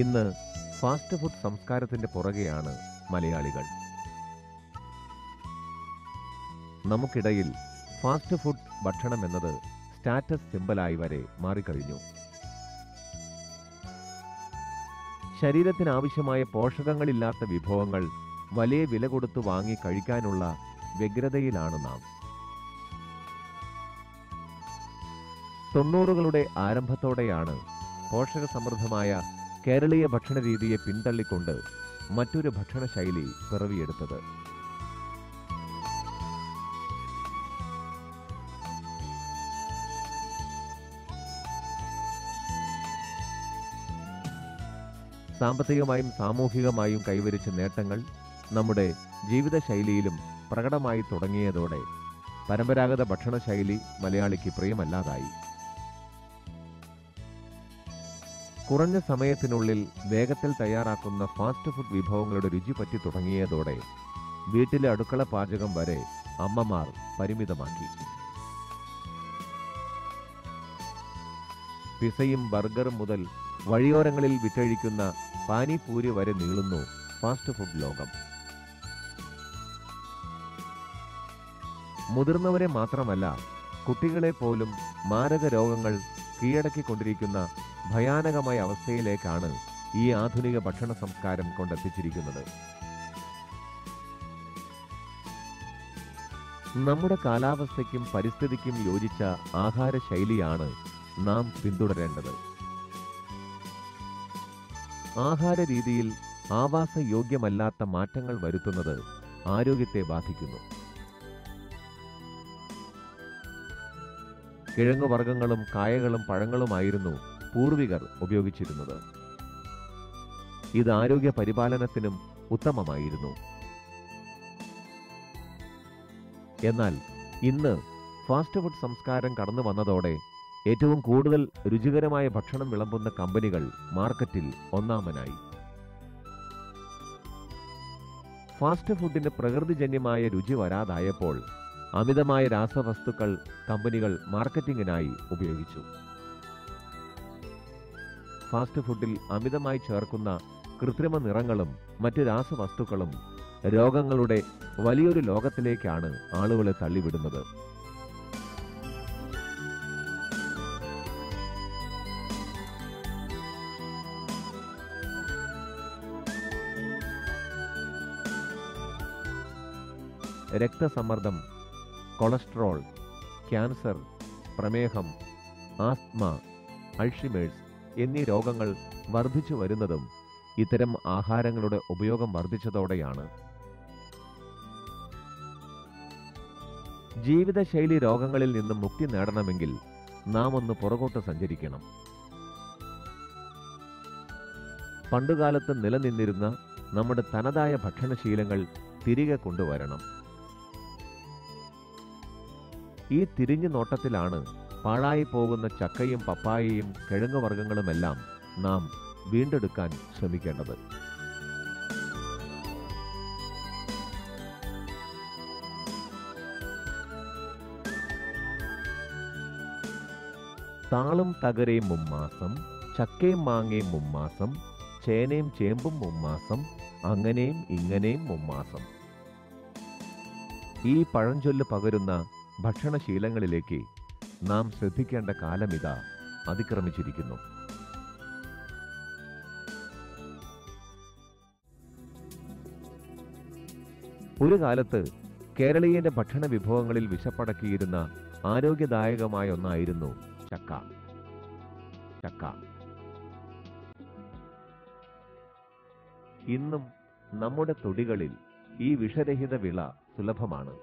ഇന്ന് fast food സംസ്കാരത്തിൻ്റെ പുറകെയാണ് മലയാളികൾ. നമുക്കിടയിൽ ഫാസ്റ്റ് ഫുഡ് ഭക്ഷണം എന്നത് സ്റ്റാറ്റസ് സിംബലായി വരെ മാറിക്കഴിഞ്ഞു. ശരീരത്തിനാവശ്യമായ പോഷകങ്ങളില്ലാത്ത വിഭവങ്ങൾ വലിയ വില കൊടുത്ത് വാങ്ങി കഴിക്കാനുള്ള വ്യഗ്രതയിലാണ് നാം. 90കളുടെ ആരംഭത്തോടെയാണ് പോഷകസമൃദ്ധമായ കേരളീയ ഭക്ഷണ രീതിയെ പിന്തള്ളിക്കൊണ്ട് മറ്റൊരു ഭക്ഷണശൈലി പിറവിയെടുത്തത്. സാമ്പത്തികമായും സാമൂഹികമായും കൈവരിച്ച നേട്ടങ്ങൾ നമ്മുടെ ജീവിതശൈലിയിലും പ്രകടമായി തുടങ്ങിയതോടെ പരമ്പരാഗത ഭക്ഷണശൈലി മലയാളിക്ക് പ്രിയമല്ലാതായി. കുറഞ്ഞ സമയത്തിനുള്ളിൽ വേഗത്തിൽ തയ്യാറാക്കുന്ന ഫാസ്റ്റ് ഫുഡ് വിഭവങ്ങളുടെ രുചി പറ്റി തുടങ്ങിയതോടെ വീട്ടിലെ അടുക്കള പാചകം വരെ അമ്മമാർ പരിമിതമാക്കി. പിസയും ബർഗറും മുതൽ വഴിയോരങ്ങളിൽ വിറ്റഴിക്കുന്ന പാനിപൂരി വരെ നീളുന്നു ഫാസ്റ്റ് ഫുഡ് ലോകം. മുതിർന്നവരെ മാത്രമല്ല, കുട്ടികളെ പോലും മാരക രോഗങ്ങൾ കീഴടക്കിക്കൊണ്ടിരിക്കുന്ന ഭയാനകമായ അവസ്ഥയിലേക്കാണ് ഈ ആധുനിക ഭക്ഷണ സംസ്കാരം കൊണ്ടെത്തിച്ചിരിക്കുന്നത്. നമ്മുടെ കാലാവസ്ഥയ്ക്കും പരിസ്ഥിതിക്കും യോജിച്ച ആഹാരശൈലിയാണ് നാം പിന്തുടരേണ്ടത്. ആഹാര രീതിയിൽ ആവാസയോഗ്യമല്ലാത്ത മാറ്റങ്ങൾ വരുത്തുന്നത് ആരോഗ്യത്തെ ബാധിക്കുന്നു. കിഴങ്ങുവർഗ്ഗങ്ങളും കായകളും പഴങ്ങളുമായിരുന്നു പൂർവികർ ഉപയോഗിച്ചിരുന്നത്. ഇത് ആരോഗ്യ പരിപാലനത്തിനും ഉത്തമമായിരുന്നു. എന്നാൽ ഇന്ന് ഫാസ്റ്റ് ഫുഡ് സംസ്കാരം കടന്നു വന്നതോടെ ഏറ്റവും കൂടുതൽ രുചികരമായ ഭക്ഷണം വിളമ്പുന്ന കമ്പനികൾ മാർക്കറ്റിൽ ഒന്നാമനായി. ഫാസ്റ്റ് ഫുഡിന് പ്രകൃതിജന്യമായ രുചി വരാതായപ്പോൾ അമിതമായ രാസവസ്തുക്കൾ കമ്പനികൾ മാർക്കറ്റിംഗിനായി ഉപയോഗിച്ചു. ഫാസ്റ്റ് ഫുഡിൽ അമിതമായി ചേർക്കുന്ന കൃത്രിമ നിറങ്ങളും മറ്റ് രാസവസ്തുക്കളും രോഗങ്ങളുടെ വലിയൊരു ലോകത്തിലേക്കാണ് ആളുകളെ തള്ളിവിടുന്നത്. രക്തസമ്മർദ്ദം, കൊളസ്ട്രോൾ, ക്യാൻസർ, പ്രമേഹം, ആസ്ത്മ, അൾഷിമേഴ്സ് എന്നീ രോഗങ്ങൾ വർദ്ധിച്ചു വരുന്നതും ഇത്തരം ആഹാരങ്ങളുടെ ഉപയോഗം വർദ്ധിച്ചതോടെയാണ്. ജീവിതശൈലി രോഗങ്ങളിൽ നിന്ന് മുക്തി നേടണമെങ്കിൽ നാം ഒന്ന് പുറകോട്ട് സഞ്ചരിക്കണം. പണ്ടുകാലത്ത് നിലനിന്നിരുന്ന നമ്മുടെ തനതായ ഭക്ഷണശീലങ്ങൾ തിരികെ കൊണ്ടുവരണം. ഈ തിരിഞ്ഞു നോട്ടത്തിലാണ് പാഴായി പോകുന്ന ചക്കയും പപ്പായയും കിഴങ്ങു വർഗ്ഗങ്ങളുമെല്ലാം നാം വീണ്ടെടുക്കാൻ ശ്രമിക്കേണ്ടത്. താളും തകരയും മുമ്മാസം, ചക്കയും മാങ്ങയും മുമ്മാസം, ചേനയും ചേമ്പും മുമ്മാസം, അങ്ങനെയും ഇങ്ങനെയും മുമ്മാസം. ഈ പഴഞ്ചൊല്ല് പകരുന്ന ഭക്ഷണശീലങ്ങളിലേക്ക് നാം ശ്രദ്ധിക്കേണ്ട കാലമിതാ അതിക്രമിച്ചിരിക്കുന്നു. ഒരു കാലത്ത് കേരളീയന്റെ ഭക്ഷണ വിഭവങ്ങളിൽ വിശപ്പടക്കിയിരുന്ന ആരോഗ്യദായകമായ ഒന്നായിരുന്നു ചക്ക. ഇന്നും നമ്മുടെ തൊടികളിൽ ഈ വിഷരഹിത വിള സുലഭമാണ്.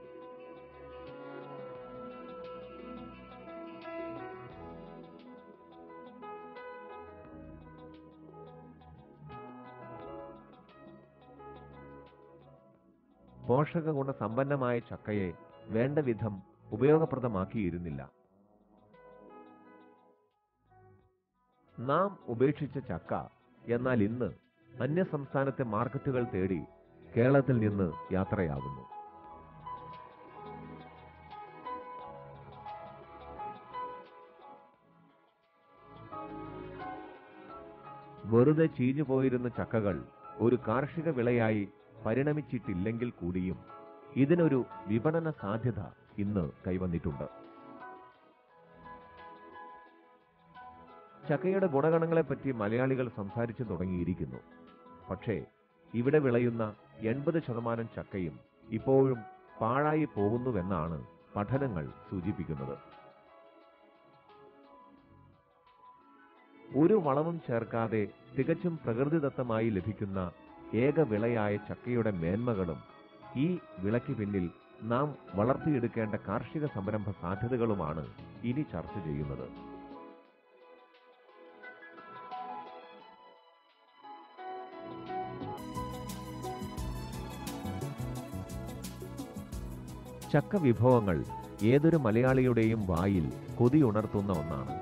പോഷക ഗുണസമ്പന്നമായ ചക്കയെ വേണ്ട വിധം ഉപയോഗപ്രദമാക്കിയിരുന്നില്ല. നാം ഉപേക്ഷിച്ച ചക്ക എന്നാൽ ഇന്ന് അന്യസംസ്ഥാനത്തെ മാർക്കറ്റുകൾ തേടി കേരളത്തിൽ നിന്ന് യാത്രയാകുന്നു. വെറുതെ ചീഞ്ഞു പോയിരുന്ന ചക്കകൾ ഒരു കാർഷിക വിളയായി പരിണമിച്ചിട്ടില്ലെങ്കിൽ കൂടിയും ഇതിനൊരു വിപണന സാധ്യത ഇന്ന് കൈവന്നിട്ടുണ്ട്. ചക്കയുടെ ഗുണഗണങ്ങളെപ്പറ്റി മലയാളികൾ സംസാരിച്ചു തുടങ്ങിയിരിക്കുന്നു. പക്ഷേ ഇവിടെ വിളയുന്ന 80% ചക്കയും ഇപ്പോഴും പാഴായി പോകുന്നുവെന്നാണ് പഠനങ്ങൾ സൂചിപ്പിക്കുന്നത്. ഒരു വളവും ചേർക്കാതെ തികച്ചും പ്രകൃതിദത്തമായി ലഭിക്കുന്ന ഏക വിളയായ ചക്കയുടെ മേന്മകളും ഈ വിളയ്ക്ക് പിന്നിൽ നാം വളർത്തിയെടുക്കേണ്ട കാർഷിക സംരംഭ സാധ്യതകളുമാണ് ഇനി ചർച്ച ചെയ്യുന്നത്. ചക്ക വിഭവങ്ങൾ ഏതൊരു മലയാളിയുടെയും വായിൽ കൊതിയുണർത്തുന്ന ഒന്നാണ്.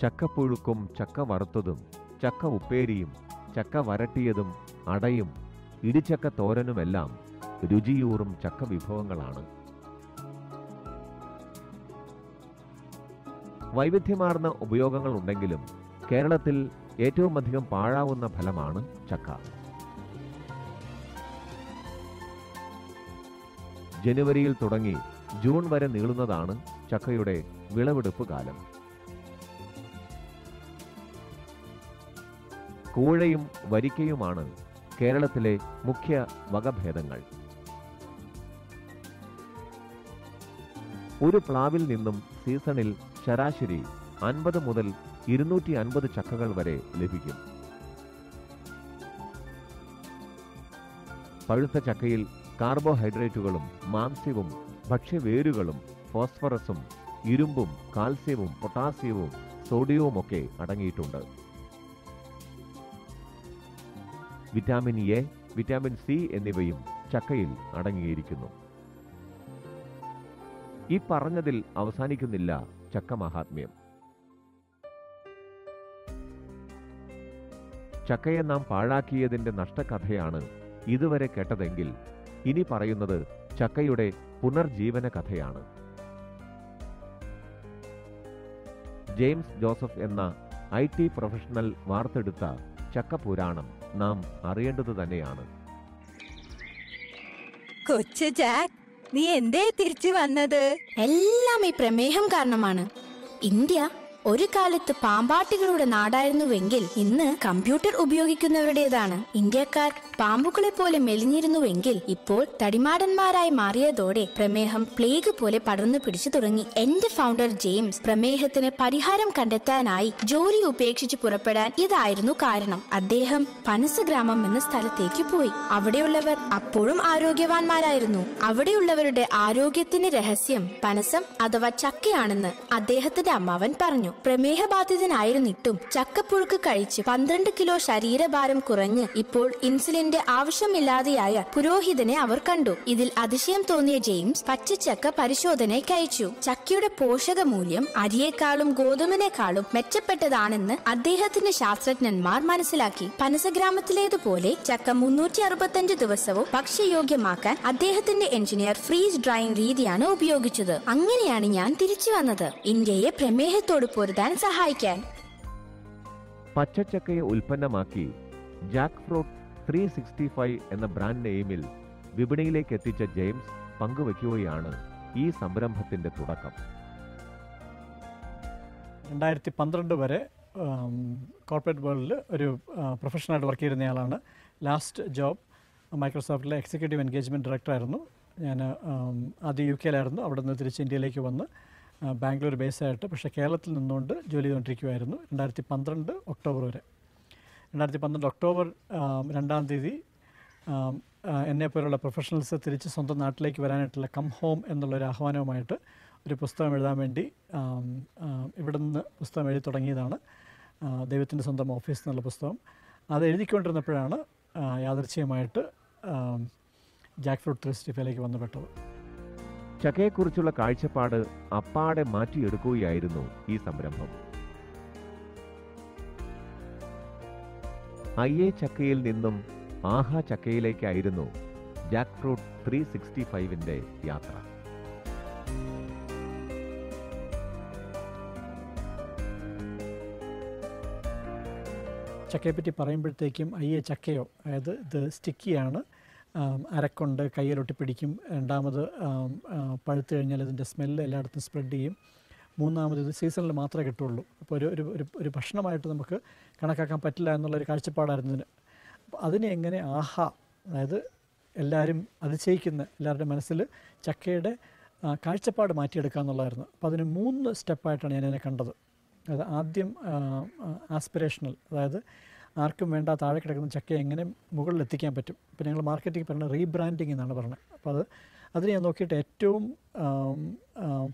ചക്കപ്പുഴുക്കും ചക്ക വറുത്തതും ചക്ക ഉപ്പേരിയും ചക്ക വരട്ടിയതും അടയും ഇടിച്ചക്ക തോരനുമെല്ലാം രുചിയൂറും ചക്ക വിഭവങ്ങളാണ്. വൈവിധ്യമാർന്ന ഉപയോഗങ്ങൾ ഉണ്ടെങ്കിലും കേരളത്തിൽ ഏറ്റവും അധികം പാഴാവുന്ന ഫലമാണ് ചക്ക. ജനുവരിയിൽ തുടങ്ങി ജൂൺ വരെ നീളുന്നതാണ് ചക്കയുടെ വിളവെടുപ്പ് കാലം. കൂഴയും വരിക്കയുമാണ് കേരളത്തിലെ മുഖ്യ വകഭേദങ്ങൾ. ഒരു പ്ലാവിൽ നിന്നും സീസണിൽ ശരാശരി 50 മുതൽ 250 ചക്കകൾ വരെ ലഭിക്കും. പഴുത്ത ചക്കയിൽ കാർബോഹൈഡ്രേറ്റുകളും മാംസ്യവും ഭക്ഷ്യവേരുകളും ഫോസ്ഫറസും ഇരുമ്പും കാൽസ്യവും പൊട്ടാസ്യവും സോഡിയവുമൊക്കെ അടങ്ങിയിട്ടുണ്ട്. വിറ്റാമിൻ എ, വിറ്റാമിൻ സി എന്നിവയും ചക്കയിൽ അടങ്ങിയിരിക്കുന്നു. ഈ പറഞ്ഞതിൽ അവസാനിക്കുന്നില്ല ചക്ക മഹാത്മ്യം. ചക്കയെ നാം പാഴാക്കിയതിന്റെ നഷ്ടകഥയാണ് ഇതുവരെ കേട്ടതെങ്കിൽ ഇനി പറയുന്നത് ചക്കയുടെ പുനർജീവന കഥയാണ്. ജെയിംസ് ജോസഫ് എന്ന IT പ്രൊഫഷണൽ വാർത്തെടുത്ത ചക്ക പുരാണം നാം അറിയേണ്ടത് തന്നെയാണ്. കൊച്ചു ജാക്ക്, നീ എന്തേ തിരിച്ചു വന്നത്? എല്ലാം ഈ പ്രമേഹം കാരണമാണ്. ഇന്ത്യ ഒരു കാലത്ത് പാമ്പാട്ടികളുടെ നാടായിരുന്നുവെങ്കിൽ ഇന്ന് കമ്പ്യൂട്ടർ ഉപയോഗിക്കുന്നവരുടേതാണ്. ഇന്ത്യക്കാർ പാമ്പുകളെ പോലെ മെലിഞ്ഞിരുന്നുവെങ്കിൽ ഇപ്പോൾ തടിമാടന്മാരായി മാറിയതോടെ പ്രമേഹം പ്ലേഗ് പോലെ പടർന്നു പിടിച്ചു തുടങ്ങി. എന്റെ ഫൗണ്ടർ ജെയിംസ് പ്രമേഹത്തിന് പരിഹാരം കണ്ടെത്താനായി ജോലി ഉപേക്ഷിച്ച് പുറപ്പെടാൻ ഇതായിരുന്നു കാരണം. അദ്ദേഹം പനസ് ഗ്രാമം എന്ന സ്ഥലത്തേക്ക് പോയി. അവിടെയുള്ളവർ അപ്പോഴും ആരോഗ്യവാന്മാരായിരുന്നു. അവിടെയുള്ളവരുടെ ആരോഗ്യത്തിന്റെ രഹസ്യം പനസം അഥവാ ചക്കയാണെന്ന് അദ്ദേഹത്തിന്റെ അമ്മാവൻ പറഞ്ഞു. പ്രമേഹബാധിതനായിരുന്നിട്ടും ചക്കപ്പുഴുക്ക് കഴിച്ച് 12 കിലോ ശരീരഭാരം കുറഞ്ഞ് ഇപ്പോൾ ഇൻസുലിന്റെ ആവശ്യമില്ലാതെയായ പുരോഹിതനെ അവർ കണ്ടു. ഇതിൽ അതിശയം തോന്നിയ ജെയിംസ് പച്ചച്ചക്ക പരിശോധനയ്ക്ക് അയച്ചു. ചക്കയുടെ പോഷക മൂല്യം അരിയേക്കാളും ഗോതമ്പിനേക്കാളും മെച്ചപ്പെട്ടതാണെന്ന് അദ്ദേഹത്തിന്റെ ശാസ്ത്രജ്ഞന്മാർ മനസ്സിലാക്കി. പനസഗ്രാമത്തിലേതുപോലെ ചക്ക 365 ദിവസവും ഭക്ഷ്യയോഗ്യമാക്കാൻ അദ്ദേഹത്തിന്റെ എഞ്ചിനീയർ ഫ്രീസ് ഡ്രൈയിങ് രീതിയാണ് ഉപയോഗിച്ചത്. അങ്ങനെയാണ് ഞാൻ തിരിച്ചു വന്നത്, ഇന്ത്യയെ പ്രമേഹത്തോട് പൊരുതാൻ സഹായിക്കാൻ. പച്ചച്ചക്കയെ ഉൽപ്പന്നമാക്കി ജാക്ക് ഫ്രൂട്ട് 365 എന്ന ബ്രാൻഡ് നെയിമിൽ വിപണിയിലേക്ക് എത്തിച്ച ജെയിംസ് പങ്കുവയ്ക്കുകയാണ് ഈ സംരംഭത്തിന്റെ തുടക്കം. 2012 വരെ കോർപ്പറേറ്റ് വേൾഡിൽ ഒരു പ്രൊഫഷണലായിട്ട് വർക്ക് ചെയ്തിരുന്നയാളാണ്. ലാസ്റ്റ് ജോബ് മൈക്രോസോഫ്റ്റിലെ എക്സിക്യൂട്ടീവ് എൻഗേജ്മെൻറ്റ് ഡയറക്ടറായിരുന്നു. ഞാൻ ആദ്യം UK യിലായിരുന്നു. അവിടെ നിന്ന് തിരിച്ച് ഇന്ത്യയിലേക്ക് വന്ന് ബാംഗ്ലൂർ ബേസായിട്ട്, പക്ഷേ കേരളത്തിൽ നിന്നുകൊണ്ട് ജോലി ചെയ്തുകൊണ്ടിരിക്കുമായിരുന്നു 2012 ഒക്ടോബർ വരെ. 2012 ഒക്ടോബർ 2-ാം തീയതി എന്നെപ്പോലുള്ള പ്രൊഫഷണൽസ് തിരിച്ച് സ്വന്തം നാട്ടിലേക്ക് വരാനായിട്ടുള്ള കം ഹോം എന്നുള്ളൊരു ആഹ്വാനവുമായിട്ട് ഒരു പുസ്തകം എഴുതാൻ വേണ്ടി ഇവിടെ നിന്ന് പുസ്തകം എഴുതി തുടങ്ങിയതാണ്. ദൈവത്തിൻ്റെ സ്വന്തം ഓഫീസ് എന്നുള്ള പുസ്തകം. അത് എഴുതിക്കൊണ്ടിരുന്നപ്പോഴാണ് യാദൃച്ഛികമായിട്ട് ജാക്ക് ഫ്രൂട്ട് 365ലേക്ക് വന്നുപെട്ടത്. ചക്കയെക്കുറിച്ചുള്ള കാഴ്ചപ്പാട് അപ്പാടെ മാറ്റിയെടുക്കുകയായിരുന്നു ഈ സംരംഭം. അയ്യേ ചക്കയിൽ നിന്നും ആഹാ ചക്കയിലേക്കായിരുന്നു ജാക്ക് ഫ്രൂട്ട് 365ന്റെ യാത്ര. ചക്കയെപ്പറ്റി പറയുമ്പോഴത്തേക്കും അയ്യേ ചക്കയോ, അതായത് ഇത് സ്റ്റിക്കിയാണ്, അരക്കൊണ്ട് കയ്യിലൊട്ടി പിടിക്കും. രണ്ടാമത് പഴുത്ത് കഴിഞ്ഞാൽ അതിൻ്റെ സ്മെല്ല് എല്ലായിടത്തും സ്പ്രെഡ് ചെയ്യും. മൂന്നാമത് ഇത് സീസണിൽ മാത്രമേ കിട്ടുള്ളൂ. അപ്പോൾ ഒരു ഒരു ഭക്ഷണമായിട്ട് നമുക്ക് കണക്കാക്കാൻ പറ്റില്ല എന്നുള്ളൊരു കാഴ്ചപ്പാടായിരുന്നു ഇതിന്. അപ്പോൾ അതിനെ എങ്ങനെ ആഹാ, അതായത് എല്ലാവരും അതിശയിക്കുന്ന എല്ലാവരുടെ മനസ്സിൽ ചക്കയുടെ കാഴ്ചപ്പാട് മാറ്റിയെടുക്കുക എന്നുള്ളതായിരുന്നു. അപ്പോൾ അതിന് 3 സ്റ്റെപ്പായിട്ടാണ് ഞാനിതിനെ കണ്ടത്. അതായത് ആദ്യം ആസ്പിറേഷണൽ, അതായത് ആർക്കും വേണ്ട താഴെ കിടക്കുന്ന ചക്കയെ എങ്ങനെ മുകളിലെത്തിക്കാൻ പറ്റും. അപ്പോൾ ഞങ്ങൾ മാർക്കറ്റിംഗ് പറയുന്നത് റീബ്രാൻഡിങ് എന്നാണ് പറഞ്ഞത്. അപ്പോൾ അതിന് ഞാൻ നോക്കിയിട്ട് ഏറ്റവും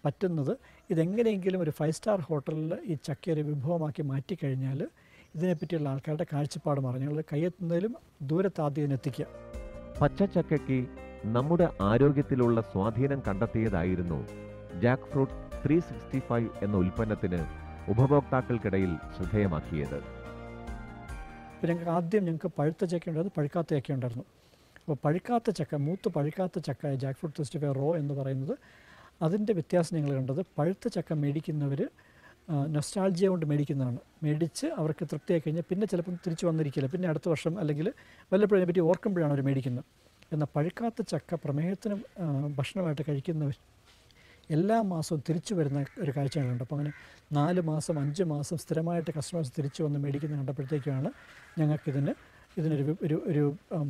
പറ്റുന്നത് ഇതെങ്ങനെയെങ്കിലും ഒരു 5 സ്റ്റാർ ഹോട്ടലിൽ ഈ ചക്ക ഒരു വിഭവമാക്കി മാറ്റിക്കഴിഞ്ഞാൽ ഇതിനെപ്പറ്റിയുള്ള ആൾക്കാരുടെ കാഴ്ചപ്പാട് മാറും. ഞങ്ങൾ കയ്യെത്തുന്നതിലും ദൂരത്ത് ആദ്യം ഇതിനെത്തിക്കുക. പച്ചച്ചക്കയ്ക്ക് നമ്മുടെ ആരോഗ്യത്തിലുള്ള സ്വാധീനം കണ്ടെത്തിയതായിരുന്നു ജാക്ക് ഫ്രൂട്ട് 365 എന്ന ഉൽപ്പന്നത്തിന് ഉപഭോക്താക്കൾക്കിടയിൽ ശ്രദ്ധേയമാക്കിയത്. ഇപ്പം ഞങ്ങൾക്ക് ആദ്യം ഞങ്ങൾക്ക് പഴുത്ത ചക്ക ഉണ്ടായിരുന്നു, പഴുക്കാത്ത ചക്ക ഉണ്ടായിരുന്നു. അപ്പോൾ പഴുക്കാത്ത ചക്ക, മൂത്ത് പഴുക്കാത്ത ചക്ക ജാക്ക് ഫ്രൂട്ട് 365 റോ എന്ന് പറയുന്നത്, അതിൻ്റെ വ്യത്യാസം ഞങ്ങൾ കണ്ടത് പഴുത്ത ചക്ക മേടിക്കുന്നവർ നൊസ്റ്റാൾജിയ കൊണ്ട് മേടിക്കുന്നതാണ്. മേടിച്ച് അവർക്ക് തൃപ്തിയായി കഴിഞ്ഞാൽ പിന്നെ ചിലപ്പം തിരിച്ചു വന്നിരിക്കില്ല, പിന്നെ അടുത്ത വർഷം അല്ലെങ്കിൽ വല്ലപ്പോഴും അതിനെപ്പറ്റി ഓർക്കുമ്പോഴാണ് അവർ മേടിക്കുന്നത്. എന്നാൽ പഴുക്കാത്ത ചക്ക പ്രമേഹത്തിന് ഭക്ഷണമായിട്ട് കഴിക്കുന്നവർ എല്ലാ മാസവും തിരിച്ചു വരുന്ന ഒരു കാഴ്ച കണ്ടു. അപ്പോൾ അങ്ങനെ 4 മാസം 5 മാസം സ്ഥിരമായിട്ട് കസ്റ്റമേഴ്സ് തിരിച്ചു വന്ന് മേടിക്കുന്ന കണ്ടപ്പോഴത്തേക്കാണ് ഞങ്ങൾക്കിതിന് ഇതിനൊരു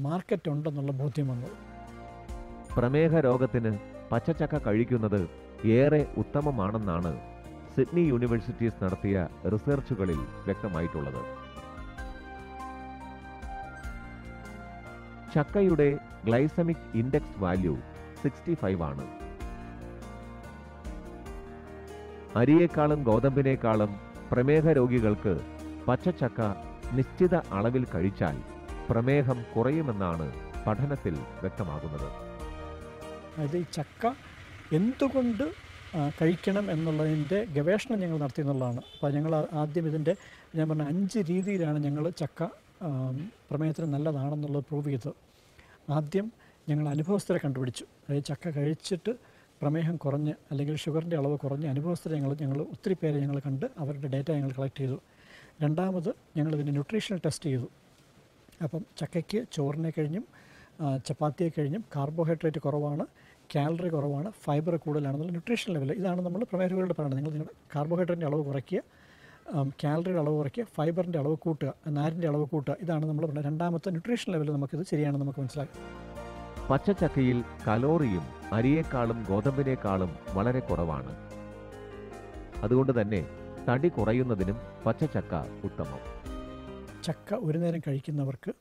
മാർക്കറ്റ് ഉണ്ടെന്നുള്ള ബോധ്യം വന്നത്. പ്രമേഹ രോഗത്തിന് പച്ചച്ചക്ക കഴിക്കുന്നത് ഏറെ ഉത്തമമാണെന്നാണ് സിഡ്നി യൂണിവേഴ്സിറ്റീസ് നടത്തിയ റിസർച്ചുകളിൽ വ്യക്തമായിട്ടുള്ളത്. ചക്കയുടെ ഗ്ലൈസമിക് ഇൻഡെക്സ് വാല്യൂ 65 ആണ്. അരിയേക്കാളും ഗോതമ്പിനേക്കാളും പ്രമേഹ രോഗികൾക്ക് പച്ചച്ചക്ക നിശ്ചിത അളവിൽ കഴിച്ചാൽ പ്രമേഹം കുറയുമെന്നാണ് പഠനത്തിൽ വ്യക്തമാകുന്നത്. അത് ഈ ചക്ക എന്തുകൊണ്ട് കഴിക്കണം എന്നുള്ളതിൻ്റെ ഗവേഷണം ഞങ്ങൾ നടത്തി എന്നുള്ളതാണ്. അപ്പോൾ ഞങ്ങൾ ആദ്യം ഇതിൻ്റെ ഞാൻ പറഞ്ഞ 5 രീതിയിലാണ് ഞങ്ങൾ ചക്ക പ്രമേഹത്തിന് നല്ലതാണെന്നുള്ളത് പ്രൂവ് ചെയ്തത്. ആദ്യം ഞങ്ങൾ അനുഭവസ്ഥരെ കണ്ടുപിടിച്ചു. അതായത് ചക്ക കഴിച്ചിട്ട് പ്രമേഹം കുറഞ്ഞ് അല്ലെങ്കിൽ ഷുഗറിൻ്റെ അളവ് കുറഞ്ഞ് അനുഭവസ്ഥരെ ഞങ്ങൾ ഒത്തിരി പേരെ ഞങ്ങൾ കണ്ട് അവരുടെ ഡേറ്റ ഞങ്ങൾ കളക്ട് ചെയ്തു. രണ്ടാമത് ഞങ്ങളിതിൻ്റെ ന്യൂട്രീഷണൽ ടെസ്റ്റ് ചെയ്തു. അപ്പം ചക്കയ്ക്ക് ചോറിനെ കഴിഞ്ഞും ചപ്പാത്തിയെ കഴിഞ്ഞും കാർബോഹൈഡ്രേറ്റ് കുറവാണ്, കാലറി കുറവാണ്, ഫൈബർ കൂടുതലാണെന്നുള്ള ന്യൂട്രീഷൻ ലെവൽ. ഇതാണ് നമ്മൾ പ്രമേഹരോഗികളോട് പറയുന്നത്. നിങ്ങളുടെ കാർബോഹൈഡ്രേറ്റിൻ്റെ അളവ് കുറയ്ക്കുക, കാലറിയുടെ അളവ് കുറയ്ക്കുക, ഫൈബറിൻ്റെ അളവ് കൂട്ടുക, നാരിൻ്റെ അളവ് കൂട്ടുക. ഇതാണ് നമ്മൾ പറഞ്ഞത് രണ്ടാമത്തെ ന്യൂട്രീഷൻ ലെവൽ. നമുക്കിത് ശരിയാണെന്ന് നമുക്ക് മനസ്സിലാക്കാം. പച്ചച്ചക്കയിൽ കലോറിയും അരിയേക്കാളും ഗോതമ്പിനേക്കാളും വളരെ കുറവാണ്. അതുകൊണ്ട് തന്നെ തടി കുറയുന്നതിനും പച്ചച്ചക്ക ഉത്തമം. ചക്ക ഒരു നേരം കഴിക്കുന്നവർക്ക്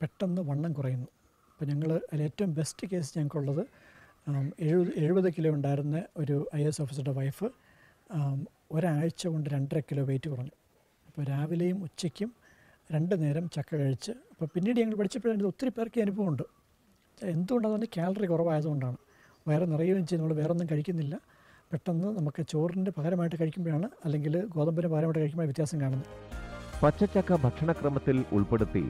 പെട്ടെന്ന് വണ്ണം കുറയുന്നു. അപ്പോൾ ഞങ്ങൾ ഏറ്റവും ബെസ്റ്റ് കേസ് ഞങ്ങൾക്കുള്ളത് 70 കിലോ ഉണ്ടായിരുന്ന ഒരു IAS ഓഫീസറുടെ വൈഫ് ഒരാഴ്ച കൊണ്ട് 2.5 കിലോ വെയിറ്റ് കുറഞ്ഞു. അപ്പോൾ രാവിലെയും ഉച്ചയ്ക്കും 2 നേരം ചക്ക കഴിച്ച്. അപ്പോൾ പിന്നീട് ഞങ്ങൾ പഠിച്ചപ്പോഴാണ് ഒത്തിരി പേർക്ക് അനുഭവമുണ്ട്. എന്തുകൊണ്ടാണ്? കാലറി കുറവായതുകൊണ്ടാണ്. വയറ് നിറയുകയും ചെയ്ത് നമ്മൾ വേറൊന്നും കഴിക്കുന്നില്ല. പെട്ടെന്ന് നമുക്ക് ചോറിൻ്റെ പകരമായിട്ട് കഴിക്കുമ്പോഴാണ് അല്ലെങ്കിൽ ഗോതമ്പിൻ്റെ പകരമായിട്ട് കഴിക്കുമ്പോൾ വ്യത്യാസം കാണുന്നത്. പച്ചച്ചക്ക ഭക്ഷണക്രമത്തിൽ ഉൾപ്പെടുത്തി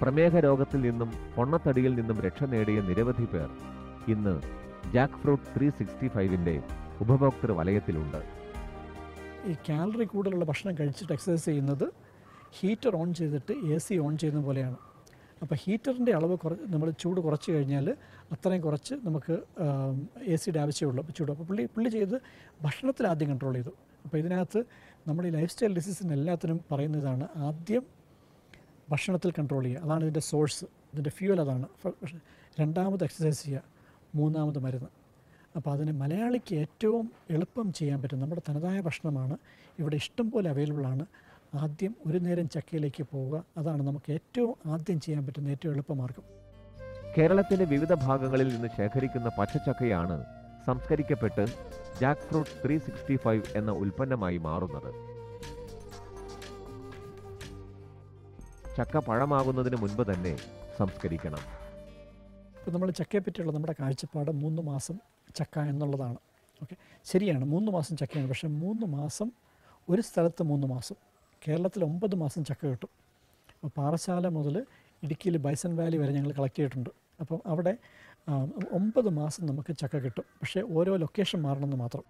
പ്രമേഹ രോഗത്തിൽ നിന്നും പൊണ്ണത്തടിയിൽ നിന്നും രക്ഷ നേടിയ നിരവധി പേർ ഇന്ന് ജാക്ക് ഫ്രൂട്ട് 365ൻ്റെ ഉപഭോക്തൃ വലയത്തിലുണ്ട്. ഈ കാലറി കൂടുതലുള്ള ഭക്ഷണം കഴിച്ചിട്ട് എക്സസൈസ് ചെയ്യുന്നത് ഹീറ്റർ ഓൺ ചെയ്തിട്ട് AC ഓൺ ചെയ്യുന്ന പോലെയാണ്. അപ്പോൾ ഹീറ്ററിൻ്റെ അളവ് നമ്മൾ ചൂട് കുറച്ച് കഴിഞ്ഞാൽ അത്രയും കുറച്ച് നമുക്ക് AC ആവശ്യമുള്ളൂ ചൂട്. അപ്പോൾ പുള്ളി ചെയ്ത് ഭക്ഷണത്തിൽ ആദ്യം കൺട്രോൾ ചെയ്തു. അപ്പോൾ ഇതിനകത്ത് നമ്മൾ ഈ ലൈഫ് സ്റ്റൈൽ ഡിസീസിന് എല്ലാത്തിനും പറയുന്നതാണ് ആദ്യം ഭക്ഷണത്തിൽ കൺട്രോൾ ചെയ്യുക. അതാണ് ഇതിൻ്റെ സോഴ്സ്, ഇതിൻ്റെ ഫ്യൂവൽ അതാണ്. രണ്ടാമത് എക്സസൈസ് ചെയ്യുക, മൂന്നാമത് മരുന്ന്. അപ്പോൾ അതിന് മലയാളിക്ക് ഏറ്റവും എളുപ്പം ചെയ്യാൻ പറ്റും നമ്മുടെ തനതായ ഭക്ഷണമാണ്. ഇവിടെ ഇഷ്ടം പോലെ അവൈലബിളാണ്. ആദ്യം ഒരു നേരം ചക്കയിലേക്ക് പോവുക, അതാണ് നമുക്ക് ഏറ്റവും ആദ്യം ചെയ്യാൻ പറ്റുന്ന ഏറ്റവും എളുപ്പമാർഗം. കേരളത്തിലെ വിവിധ ഭാഗങ്ങളിൽ നിന്ന് ശേഖരിക്കുന്ന പച്ചച്ചക്കയാണ് സംസ്കരിക്കപ്പെട്ട് ജാക്ക് ഫ്രൂട്ട് 365 എന്ന ഉൽപ്പന്നമായി മാറുന്നത്. ചക്ക പഴമാകുന്നതിന് മുൻപ് തന്നെ സംസ്കരിക്കണം. ഇപ്പോൾ നമ്മൾ ചക്കയെപ്പറ്റിയുള്ള നമ്മുടെ കാഴ്ചപ്പാട് 3 മാസം ചക്ക എന്നുള്ളതാണ്. ഓക്കെ, ശരിയാണ് 3 മാസം ചക്കയാണ്. പക്ഷേ 3 മാസം ഒരു സ്ഥലത്ത് 3 മാസം. കേരളത്തിൽ 9 മാസം ചക്ക കിട്ടും. അപ്പോൾ പാറശാല മുതൽ ഇടുക്കിയിൽ ബൈസൺ വാലി വരെ ഞങ്ങൾ കളക്ട് ചെയ്തിട്ടുണ്ട്. അപ്പം അവിടെ 9 മാസം നമുക്ക് ചക്ക കിട്ടും. പക്ഷേ ഓരോ ലൊക്കേഷൻ മാറണമെന്ന് മാത്രം.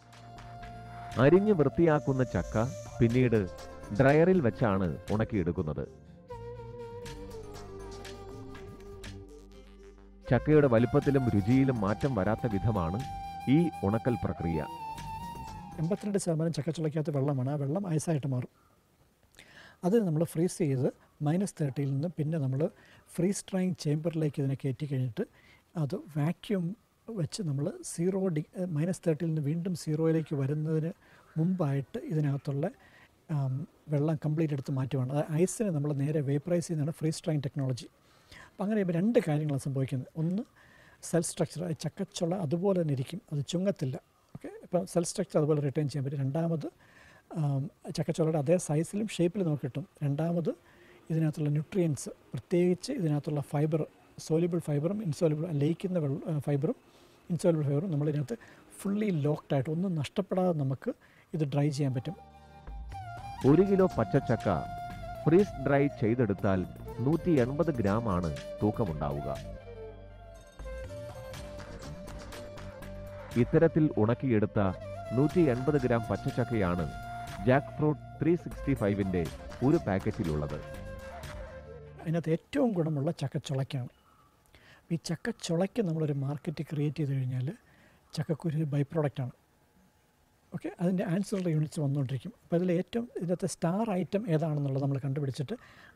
അരിഞ്ഞ് വൃത്തിയാക്കുന്ന ചക്ക പിന്നീട് ഡ്രയറിൽ വെച്ചാണ് ഉണക്കിയെടുക്കുന്നത്. ചക്കയുടെ വലിപ്പത്തിലും രുചിയിലും മാറ്റം വരാത്ത വിധമാണ് ഈ ഉണക്കൽ പ്രക്രിയ. 82% ചക്കച്ചുളയ്ക്കകത്ത് വെള്ളമാണ്. ആ വെള്ളം ഐസായിട്ട് മാറും. അത് നമ്മൾ ഫ്രീസ് ചെയ്ത് -30 നിന്ന് പിന്നെ നമ്മൾ ഫ്രീസ് ഡ്രൈയിങ് ചേംബറിലേക്ക് ഇതിനെ കയറ്റി കഴിഞ്ഞിട്ട് അത് വാക്യൂം വെച്ച് നമ്മൾ -30 നിന്ന് വീണ്ടും 0യിലേക്ക് വരുന്നതിന് മുമ്പായിട്ട് ഇതിനകത്തുള്ള വെള്ളം കംപ്ലീറ്റ് എടുത്ത് മാറ്റുവാണ്. അത് ഐസിനെ നമ്മൾ നേരെ വേപ്പറൈസ് ചെയ്യുന്നതാണ് ഫ്രീസ് ഡ്രൈയിങ് ടെക്നോളജി. അപ്പോൾ അങ്ങനെ ഇപ്പോൾ രണ്ട് കാര്യങ്ങളാണ് സംഭവിക്കുന്നത്. ഒന്ന്, സെൽ സ്ട്രക്ചർ, ചക്കച്ചുള അതുപോലെ തന്നെ ഇരിക്കും, അത് ചുങ്ങത്തില്ല. ഓക്കെ, ഇപ്പോൾ സെൽ സ്ട്രക്ചർ അതുപോലെ റിട്ടേൺ ചെയ്യാൻ പറ്റും. രണ്ടാമത്, ചക്കച്ചുളയുടെ അതേ സൈസിലും ഷേപ്പിലും നമുക്ക് കിട്ടും. രണ്ടാമത്, ഇതിനകത്തുള്ള ന്യൂട്രിയൻസ്, പ്രത്യേകിച്ച് ഇതിനകത്തുള്ള ഫൈബർ, സോലിബിൾ ഫൈബറും ഇൻസോലിബിൾ, ലയിക്കുന്ന ഫൈബറും ഇൻസോലിബിൾ ഫൈബറും നമ്മളിതിനകത്ത് ഫുള്ളി ലോക്ക്ഡായിട്ട് ഒന്നും നഷ്ടപ്പെടാതെ നമുക്ക് ഇത് ഡ്രൈ ചെയ്യാൻ പറ്റും. 1 കിലോ പച്ചച്ചക്ക ഫ്രീസ് ഡ്രൈ ചെയ്തെടുത്താൽ 180 ഗ്രാം ആണ് തൂക്കമുണ്ടാവുക. ഇത്തരത്തിൽ ഉണക്കിയെടുത്ത 180 ഗ്രാം പച്ചച്ചക്കയാണ് ജാക്ക് ഫ്രൂട്ട് 365-ന്റെ ഒരു പാക്കറ്റിലുള്ളത്. അതിനകത്ത് ഏറ്റവും ഗുണമുള്ള ചക്കച്ചുളയ്ക്കാണ്. ഈ ചക്കച്ചുളയ്ക്ക് നമ്മളൊരു മാർക്കറ്റ് ക്രിയേറ്റ് ചെയ്ത് കഴിഞ്ഞാൽ ചക്കക്കുരു ഒരു ബൈ പ്രോഡക്റ്റാണ്. ഓക്കെ, അതിൻ്റെ ആൻസിലറി യൂണിറ്റ്സ് വന്നുകൊണ്ടിരിക്കും. അപ്പോൾ അതിൽ ഏറ്റവും ഇതിനകത്ത് സ്റ്റാർ ഐറ്റം ഏതാണെന്നുള്ളത് നമ്മൾ കണ്ടുപിടിച്ചിട്ട്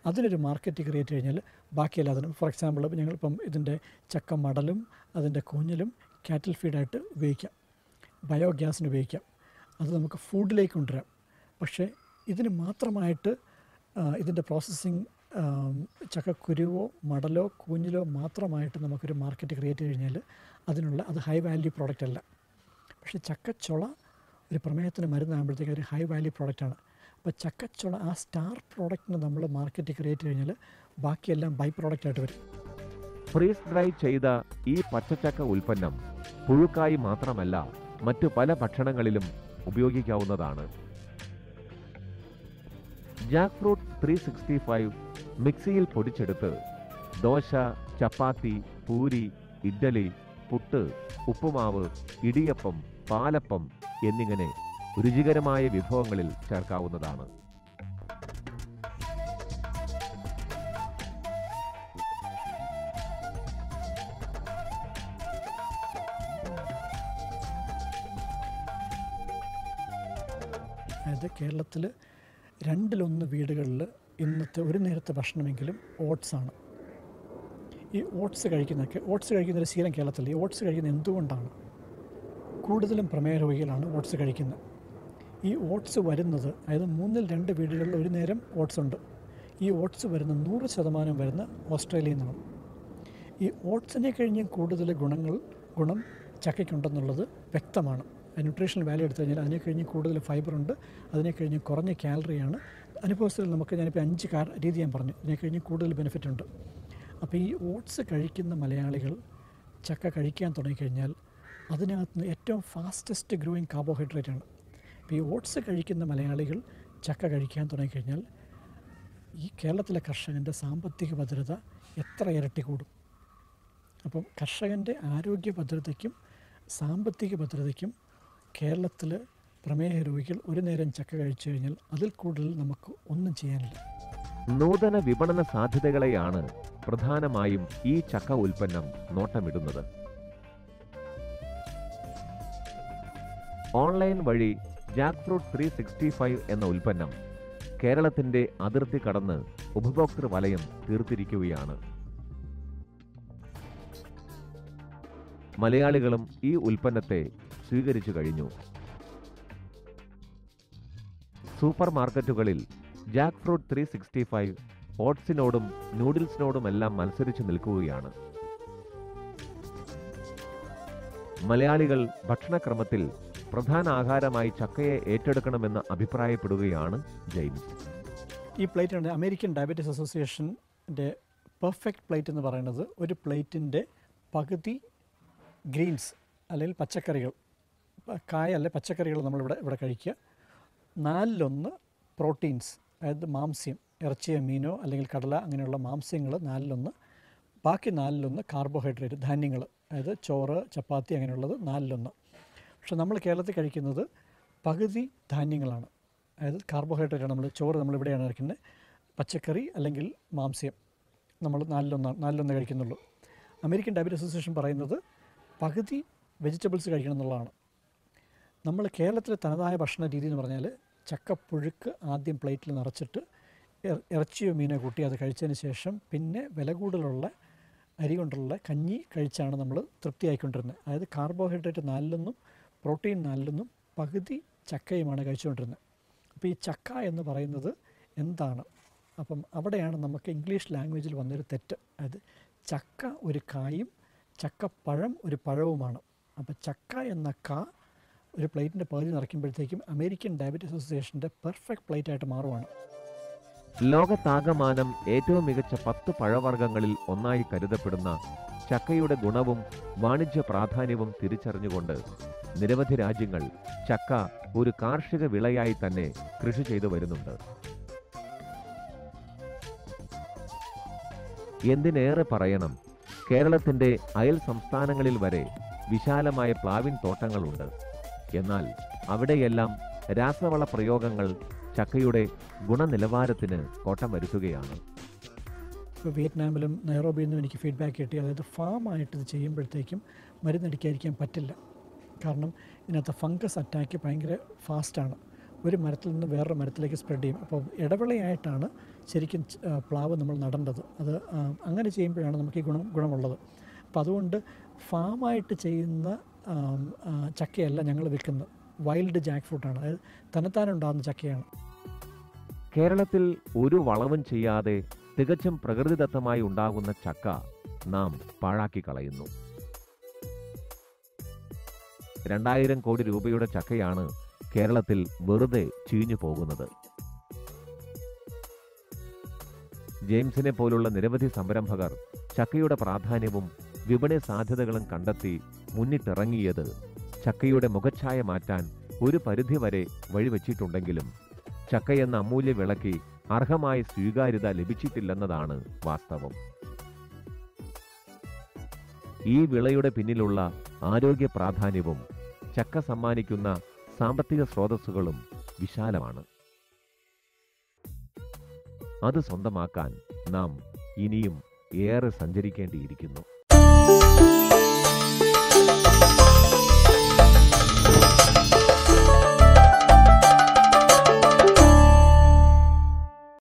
അതിനൊരു മാർക്കറ്റ് ക്രിയേറ്റ് കഴിഞ്ഞാൽ ബാക്കിയെല്ലാത്തിനും, ഫോർ എക്സാമ്പിൾ, ഞങ്ങളിപ്പം ഇതിൻ്റെ ചക്ക മടലും അതിൻ്റെ കൂഞ്ഞിലും കാറ്റിൽ ഫീഡായിട്ട് ഉപയോഗിക്കാം, ബയോഗ്യാസിന് ഉപയോഗിക്കാം, അത് നമുക്ക് ഫുഡിലേക്ക് കൊണ്ടുവരാം. പക്ഷേ ഇതിന് മാത്രമായിട്ട് ഇതിൻ്റെ പ്രോസസ്സിങ് ചക്കക്കുരുവോ മടലോ കൂഞ്ഞിലോ മാത്രമായിട്ട് നമുക്കൊരു മാർക്കറ്റ് ക്രിയേറ്റ് ചെയ്ത് കഴിഞ്ഞാൽ അത് ഹൈ വാല്യൂ പ്രോഡക്റ്റ് അല്ല. പക്ഷേ ചക്കച്ചുള ഒരു പ്രമേഹത്തിന് മരുന്നാകുമ്പോഴത്തേക്ക് ഒരു ഹൈ വാല്യൂ പ്രോഡക്റ്റാണ്. അപ്പോൾ ചക്കച്ചുള ആ സ്റ്റാർ പ്രോഡക്റ്റിന് നമ്മൾ മാർക്കറ്റ് ക്രിയേറ്റ് ചെയ്ത് കഴിഞ്ഞാൽ ബാക്കിയെല്ലാം ബൈ പ്രോഡക്റ്റായിട്ട് വരും. ഫ്രീസ് ഡ്രൈ ചെയ്ത ഈ പച്ചച്ചക്ക ഉൽപ്പന്നം പുഴുക്കായി മാത്രമല്ല മറ്റു പല ഭക്ഷണങ്ങളിലും ഉപയോഗിക്കാവുന്നതാണ്. ജാക്ക് ഫ്രൂട്ട് 365 മിക്സിയിൽ പൊടിച്ചെടുത്ത് ദോശ, ചപ്പാത്തി, പൂരി, ഇഡ്ഡലി, പുട്ട്, ഉപ്പുമാവ്, ഇടിയപ്പം, പാലപ്പം എന്നിങ്ങനെ രുചികരമായ വിഭവങ്ങളിൽ ചേർക്കാവുന്നതാണ്. അതായത് കേരളത്തിൽ 2/1 വീടുകളിൽ ഇന്നത്തെ ഒരു നേരത്തെ ഭക്ഷണമെങ്കിലും ഓട്സാണ്. ഈ ഓട്സ് കഴിക്കുന്നൊരു ശീലം കേരളത്തിൽ. ഈ ഓട്സ് കഴിക്കുന്ന എന്തുകൊണ്ടാണ്? കൂടുതലും പ്രമേഹ രോഗികളാണ് ഓട്സ് കഴിക്കുന്നത്. ഈ ഓട്സ് വരുന്നത്, അതായത് 3-2 വീടുകളിൽ ഒരു നേരം ഓട്സ് ഉണ്ട്. ഈ ഓട്സ് വരുന്ന 100% വരുന്ന ഓസ്ട്രേലിയയിൽ നിന്നാണ്. ഈ ഓട്സിനെ കഴിഞ്ഞും കൂടുതൽ ഗുണം ചക്കയ്ക്കുണ്ടെന്നുള്ളത് വ്യക്തമാണ്. ന്യൂട്രീഷണൽ വാല്യൂ എടുത്തു കഴിഞ്ഞാൽ അതിനെ കഴിഞ്ഞ് കൂടുതൽ ഫൈബറുണ്ട്, അതിനെ കഴിഞ്ഞ് കുറഞ്ഞ കാലറിയാണ്. അനുഭവത്തിൽ നമുക്ക് ഞാനിപ്പോൾ 5 രീതി ഞാൻ പറഞ്ഞു, ഇതിനെ കഴിഞ്ഞ് കൂടുതൽ ബെനിഫിറ്റ് ഉണ്ട്. അപ്പോൾ ഈ ഓട്സ് കഴിക്കുന്ന മലയാളികൾ ചക്ക കഴിക്കാൻ തുടങ്ങിക്കഴിഞ്ഞാൽ അതിനകത്ത് ഏറ്റവും ഫാസ്റ്റസ്റ്റ് ഗ്രോയിങ് കാർബോഹൈഡ്രേറ്റാണ്. അപ്പോൾ ഈ ഓട്സ് കഴിക്കുന്ന മലയാളികൾ ചക്ക കഴിക്കാൻ തുടങ്ങിക്കഴിഞ്ഞാൽ ഈ കേരളത്തിലെ കർഷകൻ്റെ സാമ്പത്തിക ഭദ്രത എത്ര ഇരട്ടി കൂടും. അപ്പം കർഷകൻ്റെ ആരോഗ്യ ഭദ്രതയ്ക്കും സാമ്പത്തിക ഭദ്രതയ്ക്കും കേരളത്തിൽ പ്രമേഹ രോഗികൾ ഒരു നേരം ചക്ക കഴിച്ചു കഴിഞ്ഞാൽ അതിൽ കൂടുതൽ നമുക്ക് ഒന്നും ചെയ്യാനില്ല. നൂതന വിപണന സാധ്യതകളെയാണ് പ്രധാനമായും ഈ ചക്ക ഉൽപ്പന്നം നോട്ടമിടുന്നത്. ഓൺലൈൻ വഴി ജാക്ക് ഫ്രൂട്ട് 365 എന്ന ഉൽപ്പന്നം കേരളത്തിൻ്റെ അതിർത്തി കടന്ന് ഉപഭോക്തൃ വലയം തീർത്തിരിക്കുകയാണ്. മലയാളികളും ഈ ഉൽപ്പന്നത്തെ സ്വീകരിച്ചു കഴിഞ്ഞു. സൂപ്പർ മാർക്കറ്റുകളിൽ ജാക്ക് ഫ്രൂട്ട് 365 ഓട്സിനോടും നൂഡിൽസിനോടുമെല്ലാം മത്സരിച്ച് നിൽക്കുകയാണ്. മലയാളികൾ ഭക്ഷണക്രമത്തിൽ പ്രധാന ആഹാരമായി ചക്കയെ ഏറ്റെടുക്കണമെന്ന് അഭിപ്രായപ്പെടുകയാണ് ജെയിംസ്. ഈ പ്ലേറ്റ് അമേരിക്കൻ ഡയബറ്റീസ് അസോസിയേഷൻ്റെ പെർഫെക്റ്റ് പ്ലേറ്റ് എന്ന് പറയുന്നത് ഒരു പ്ലേറ്റിൻ്റെ പകുതി ഗ്രീൻസ് അല്ലെങ്കിൽ പച്ചക്കറികൾ, കായ അല്ലെ പച്ചക്കറികൾ നമ്മളിവിടെ കഴിക്കുക, 1/4 പ്രോട്ടീൻസ്, അതായത് മാംസ്യം, ഇറച്ചിയോ മീനോ അല്ലെങ്കിൽ കടല അങ്ങനെയുള്ള മാംസ്യങ്ങൾ 1/4, ബാക്കി 1/4 കാർബോഹൈഡ്രേറ്റ്, ധാന്യങ്ങൾ, അതായത് ചോറ്, ചപ്പാത്തി അങ്ങനെയുള്ളത് 1/4. പക്ഷെ നമ്മൾ കേരളത്തിൽ കഴിക്കുന്നത് പകുതി ധാന്യങ്ങളാണ്. അതായത് കാർബോഹൈഡ്രേറ്റ് ആണ് നമ്മൾ ചോറ് നമ്മളിവിടെയാണ് കഴിക്കുന്നത്. പച്ചക്കറി അല്ലെങ്കിൽ മാംസ്യം നമ്മൾ നാലിലൊന്ന് കഴിക്കുന്നുള്ളൂ. അമേരിക്കൻ ഡയബറ്റിസ് അസോസിയേഷൻ പറയുന്നത് പകുതി വെജിറ്റബിൾസ് കഴിക്കണം എന്നുള്ളതാണ്. നമ്മൾ കേരളത്തിലെ തനതായ ഭക്ഷണ രീതി എന്ന് പറഞ്ഞാൽ ചക്കപ്പുഴുക്ക് ആദ്യം പ്ലേറ്റിൽ നിറച്ചിട്ട് ഇറച്ചിയോ മീനോ കൂട്ടി അത് കഴിച്ചതിന് ശേഷം പിന്നെ വില കൂടുതലുള്ള അരി കൊണ്ടുള്ള കഞ്ഞി കഴിച്ചാണ് നമ്മൾ തൃപ്തിയായിക്കൊണ്ടിരുന്നത്. അതായത് കാർബോഹൈഡ്രേറ്റ് 4 പ്രോട്ടീൻ 4 പകുതി ചക്കയുമാണ് കഴിച്ചുകൊണ്ടിരുന്നത്. അപ്പോൾ ഈ ചക്ക എന്ന് പറയുന്നത് എന്താണ്? അപ്പം അവിടെയാണ് നമുക്ക് ഇംഗ്ലീഷ് ലാംഗ്വേജിൽ വന്നൊരു തെറ്റ്. അതായത് ചക്ക ഒരു കായും ചക്കപ്പഴം ഒരു പഴവുമാണ്. അപ്പോൾ ചക്ക എന്ന കാ ഒരു പ്ലേറ്റിൻ്റെ പകുതി നിറയ്ക്കുമ്പോഴത്തേക്കും അമേരിക്കൻ ഡയബറ്റിസ് അസോസിയേഷൻ്റെ പെർഫെക്റ്റ് പ്ലേറ്റായിട്ട് മാറുവാണ്. ലോകത്താകമാനം ഏറ്റവും മികച്ച 10 പഴവർഗ്ഗങ്ങളിൽ ഒന്നായി കരുതപ്പെടുന്ന ചക്കയുടെ ഗുണവും വാണിജ്യ പ്രാധാന്യവും തിരിച്ചറിഞ്ഞുകൊണ്ട് നിരവധി രാജ്യങ്ങൾ ചക്ക ഒരു കാർഷിക വിളയായി തന്നെ കൃഷി ചെയ്തു വരുന്നുണ്ട്. എന്തിനേറെ പറയണം, കേരളത്തിൻ്റെ അയൽ സംസ്ഥാനങ്ങളിൽ വരെ വിശാലമായ പ്ലാവിൻ തോട്ടങ്ങളുണ്ട്. എന്നാൽ അവിടെയെല്ലാം രാസവള പ്രയോഗങ്ങൾ ചക്കയുടെ ഗുണനിലവാരത്തിന് കോട്ടം വരുത്തുകയാണ്. ഇപ്പോൾ വിയറ്റ്നാമിലും നൈറോബിയിലും എനിക്ക് ഫീഡ്ബാക്ക് കിട്ടി. അതായത് ഫാമായിട്ട് ഇത് ചെയ്യുമ്പോഴത്തേക്കും മരുന്നടിക്കാതിരിക്കാൻ പറ്റില്ല. കാരണം ഇതിനകത്ത് ഫംഗസ് അറ്റാക്ക് ഭയങ്കര ഫാസ്റ്റാണ്. ഒരു മരത്തിൽ നിന്ന് വേറൊരു മരത്തിലേക്ക് സ്പ്രെഡ് ചെയ്യും. അപ്പോൾ ഇടവേളയായിട്ടാണ് ശരിക്കും പ്ലാവ് നമ്മൾ നടേണ്ടത്. അത് അങ്ങനെ ചെയ്യുമ്പോഴാണ് നമുക്ക് ഈ ഗുണമുള്ളത്. അപ്പോൾ അതുകൊണ്ട് ഫാമായിട്ട് ചെയ്യുന്ന ചക്കയല്ല ഞങ്ങൾ വിൽക്കുന്നത്, വൈൽഡ് ജാക്ക് ഫ്രൂട്ടാണ്. അതായത് തന്നെത്താനുണ്ടാകുന്ന ചക്കയാണ്. കേരളത്തിൽ ഒരു വളവും ചെയ്യാതെ തികച്ചും പ്രകൃതിദത്തമായി ഉണ്ടാകുന്ന ചക്ക നാം പാഴാക്കി കളയുന്നു. 2000 കോടി രൂപയുടെ ചക്കയാണ് കേരളത്തിൽ വെറുതെ ചീഞ്ഞു പോകുന്നത്. ജെയിംസിനെ പോലുള്ള നിരവധി സംരംഭകർ ചക്കയുടെ പ്രാധാന്യവും വിപണി സാധ്യതകളും കണ്ടെത്തി മുന്നിട്ടിറങ്ങിയത് ചക്കയുടെ മുഖച്ഛായ മാറ്റാൻ ഒരു പരിധിവരെ വഴിവെച്ചിട്ടുണ്ടെങ്കിലും ചക്കയെന്ന അമൂല്യ വിളക്ക് അർഹമായ സ്വീകാര്യത ലഭിച്ചിട്ടില്ലെന്നതാണ് വാസ്തവം. ഈ വിളയുടെ പിന്നിലുള്ള ആരോഗ്യ പ്രാധാന്യവും ചക്ക സമ്മാനിക്കുന്ന സാമ്പത്തിക സ്രോതസ്സുകളും വിശാലമാണ്. അത് സ്വന്തമാക്കാൻ നാം ഇനിയും ഏറെ സഞ്ചരിക്കേണ്ടിയിരിക്കുന്നു.